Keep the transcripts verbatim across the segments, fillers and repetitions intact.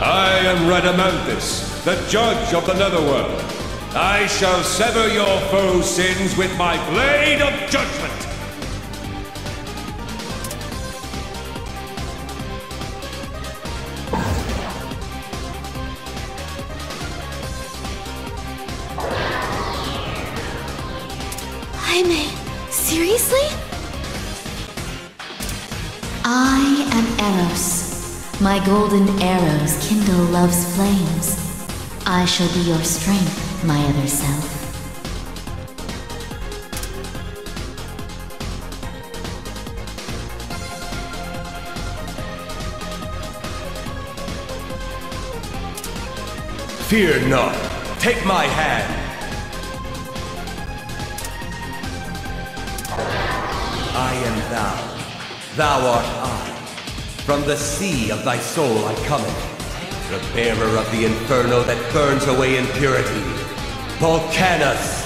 I am Radamanthus, the judge of the Netherworld. I shall sever your foes' sins with my blade of judgment! Seriously? I am Eros. My golden arrows kindle love's flames. I shall be your strength, my other self. Fear not. Take my hand. I am thou, thou art I. From the sea of thy soul I cometh, the bearer of the inferno that burns away impurity, Vulcanus!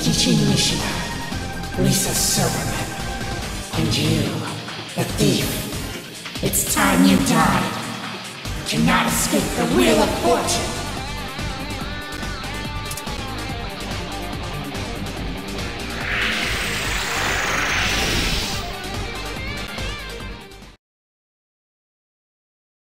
Teaching mission, Lisa Silverman, and you, the thief. It's time you died. You cannot escape the wheel of fortune.